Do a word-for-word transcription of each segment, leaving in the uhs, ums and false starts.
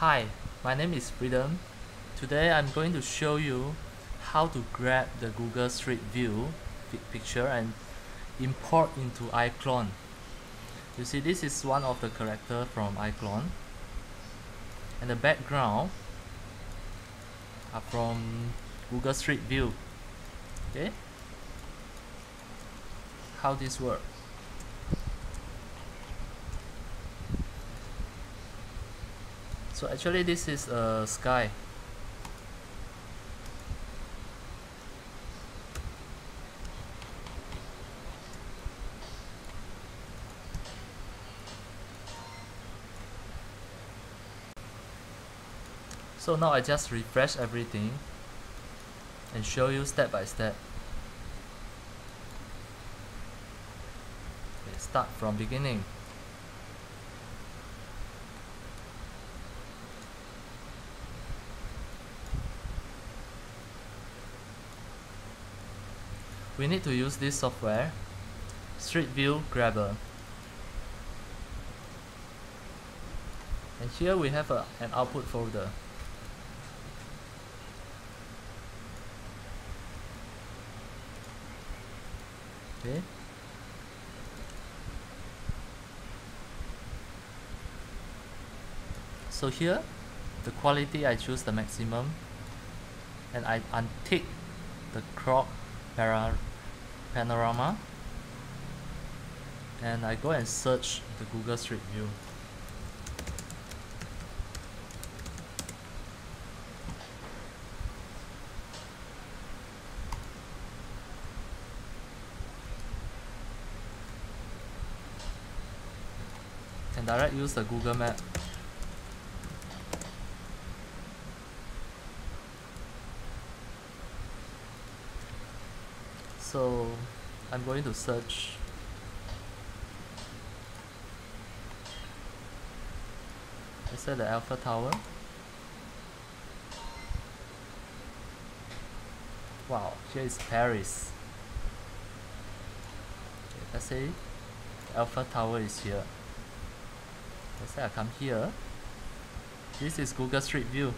Hi, my name is Freedom. Today I'm going to show you how to grab the Google Street View picture and import into iClone. You see, this is one of the characters from iClone, and the background are from Google Street View. Okay, how this works. So actually this is a uh, sky. So now I just refresh everything and show you step by step. Okay, start from beginning. We need to use this software, Street View Grabber. And here we have a, an output folder. Okay. So here, the quality I choose the maximum, and I untick the crop para panorama, and I go and search the Google Street View. And direct use the Google Map. So I'm going to search I said the Alpha Tower. Wow, here is Paris. Okay, let's say the Alpha Tower is here. Let's say I come here. This is Google Street View.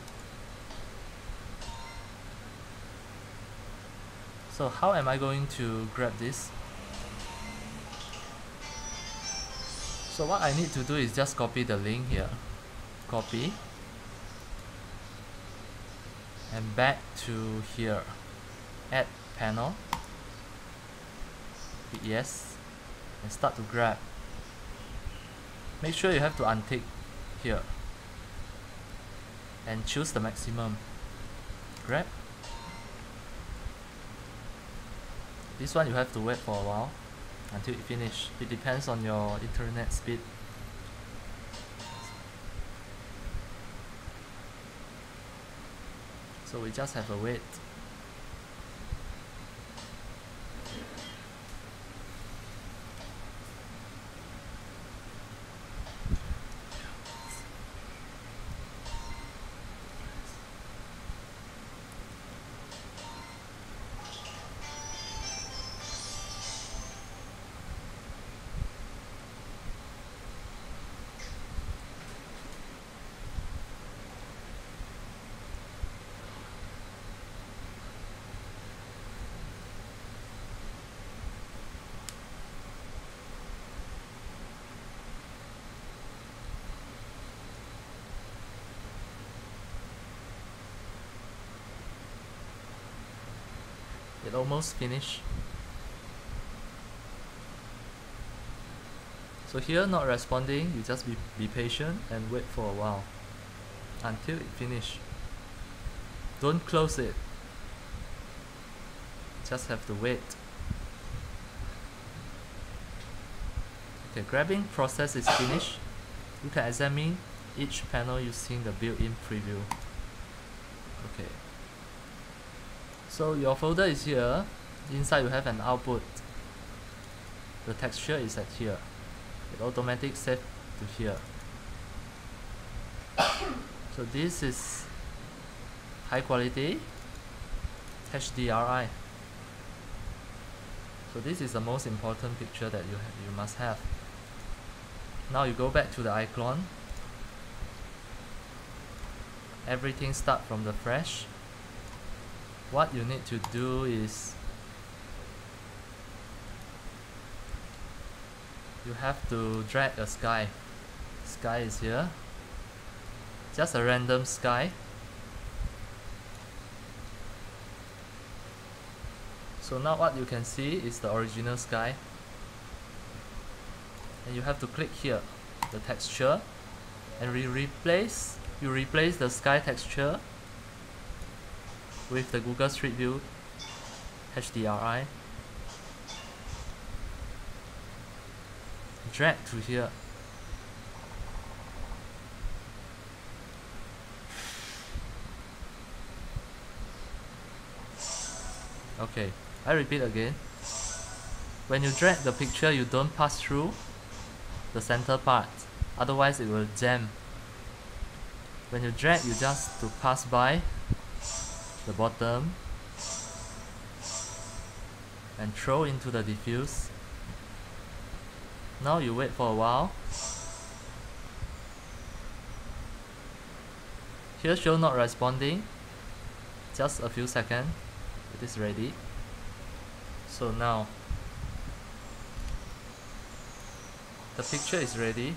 So how am I going to grab this? So what I need to do is just copy the link here. Copy. And back to here. Add panel. Hit yes. And start to grab. Make sure you have to untick here. And choose the maximum. Grab. This one you have to wait for a while until it finishes. It depends on your internet speed. So we just have to wait. It almost finished. So here not responding, you just be, be patient and wait for a while until it finishes. Don't close it. Just have to wait. Okay, grabbing process is finished. You can examine each panel using the built-in preview. Okay. So your folder is here. Inside you have an output. The texture is at here. It automatically saved to here. So this is high quality H D R I. So this is the most important picture that you ha you must have. Now you go back to the iClone. everything start from the fresh. What you need to do is you have to drag a sky. Sky is here. Just a random sky. So now what you can see is the original sky. And you have to click here, the texture, and we replace you replace the sky texture with the Google Street View H D R I. Drag to here. Okay, I repeat again. When you drag the picture, you don't pass through the center part, otherwise it will jam. When you drag, you just to pass by the bottom and throw into the diffuse. Now you wait for a while. Here show not responding, just a few seconds, it is ready. So now the picture is ready.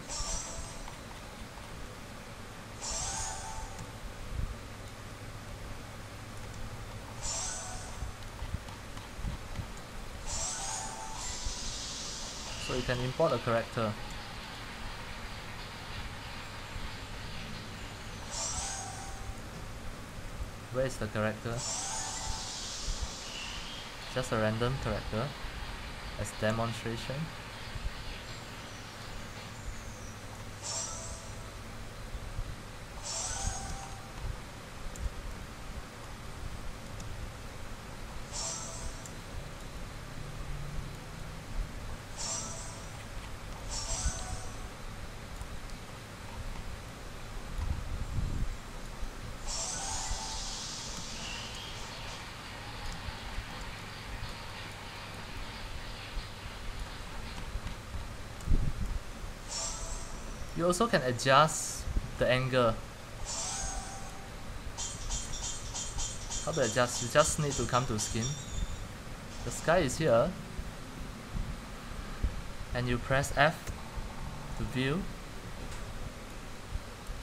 So you can import a character. Where is the character? Just a random character as demonstration. You also can adjust the angle. How to adjust? You just need to come to skin. The sky is here, and you press F to view.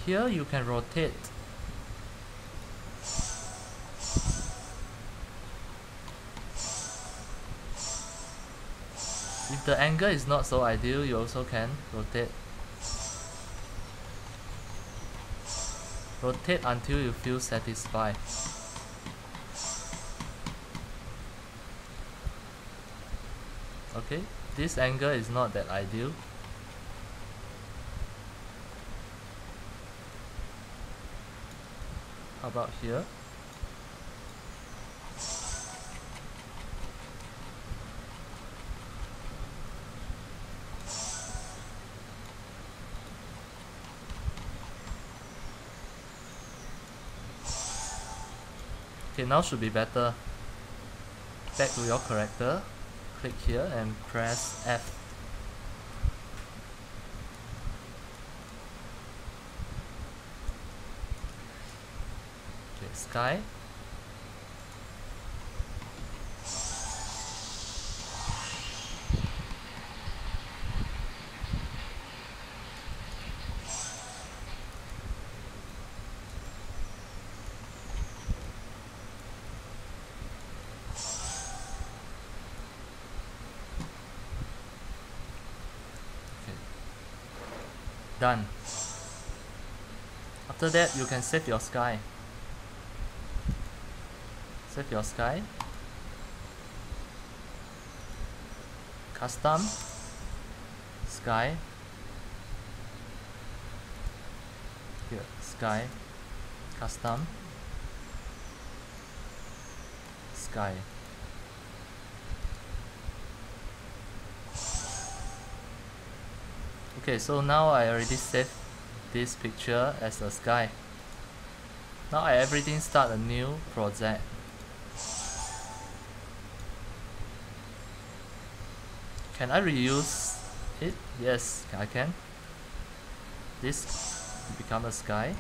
Here you can rotate. If the angle is not so ideal, you also can rotate. Rotate until you feel satisfied. Okay, this angle is not that ideal. How about here? Okay, now should be better. Back to your character, click here and press F. Okay, sky. Done. After that, you can save your sky. Save your sky. Custom sky. Here, sky. Custom sky. Okay, so now I already saved this picture as a sky. Now I everything start a new project. Can I reuse it? Yes, I can. This become a sky.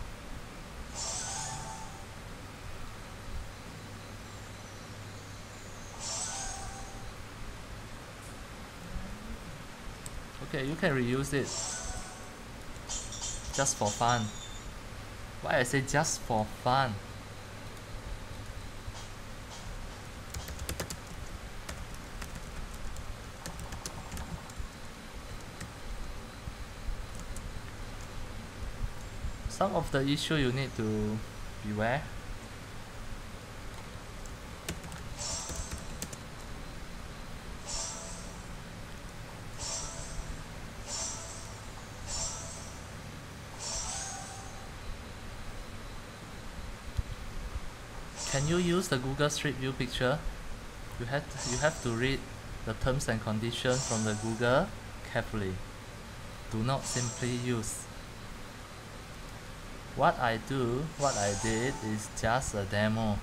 Okay, you can reuse it just for fun. Why I say just for fun? Some of the issue you need to beware. Can you use the Google Street View picture? You have to, you have to read the terms and conditions from the Google carefully. Do not simply use. What I do, what I did is just a demo.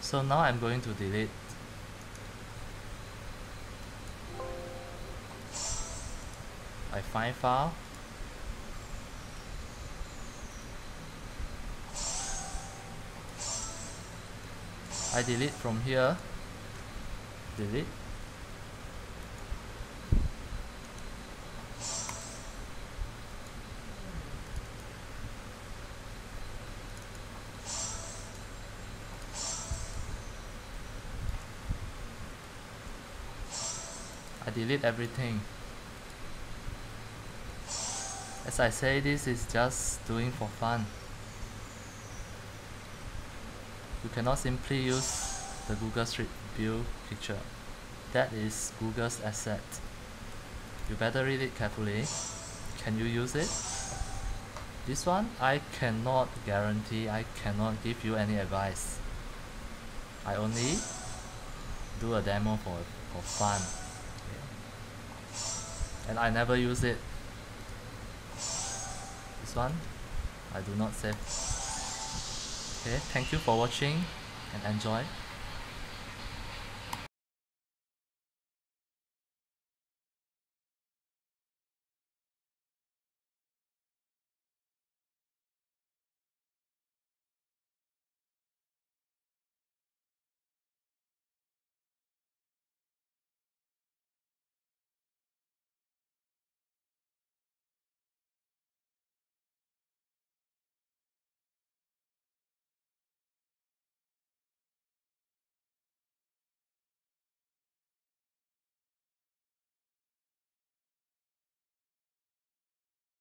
So now I'm going to delete. I find file. I delete from here. Delete. Delete everything. As I say, this is just doing for fun. You cannot simply use the Google Street View picture. That is Google's asset. You better read it carefully. Can you use it? This one, I cannot guarantee, I cannot give you any advice. I only do a demo for, for fun. And I never use it. This one, I do not save. Okay, thank you for watching and enjoy.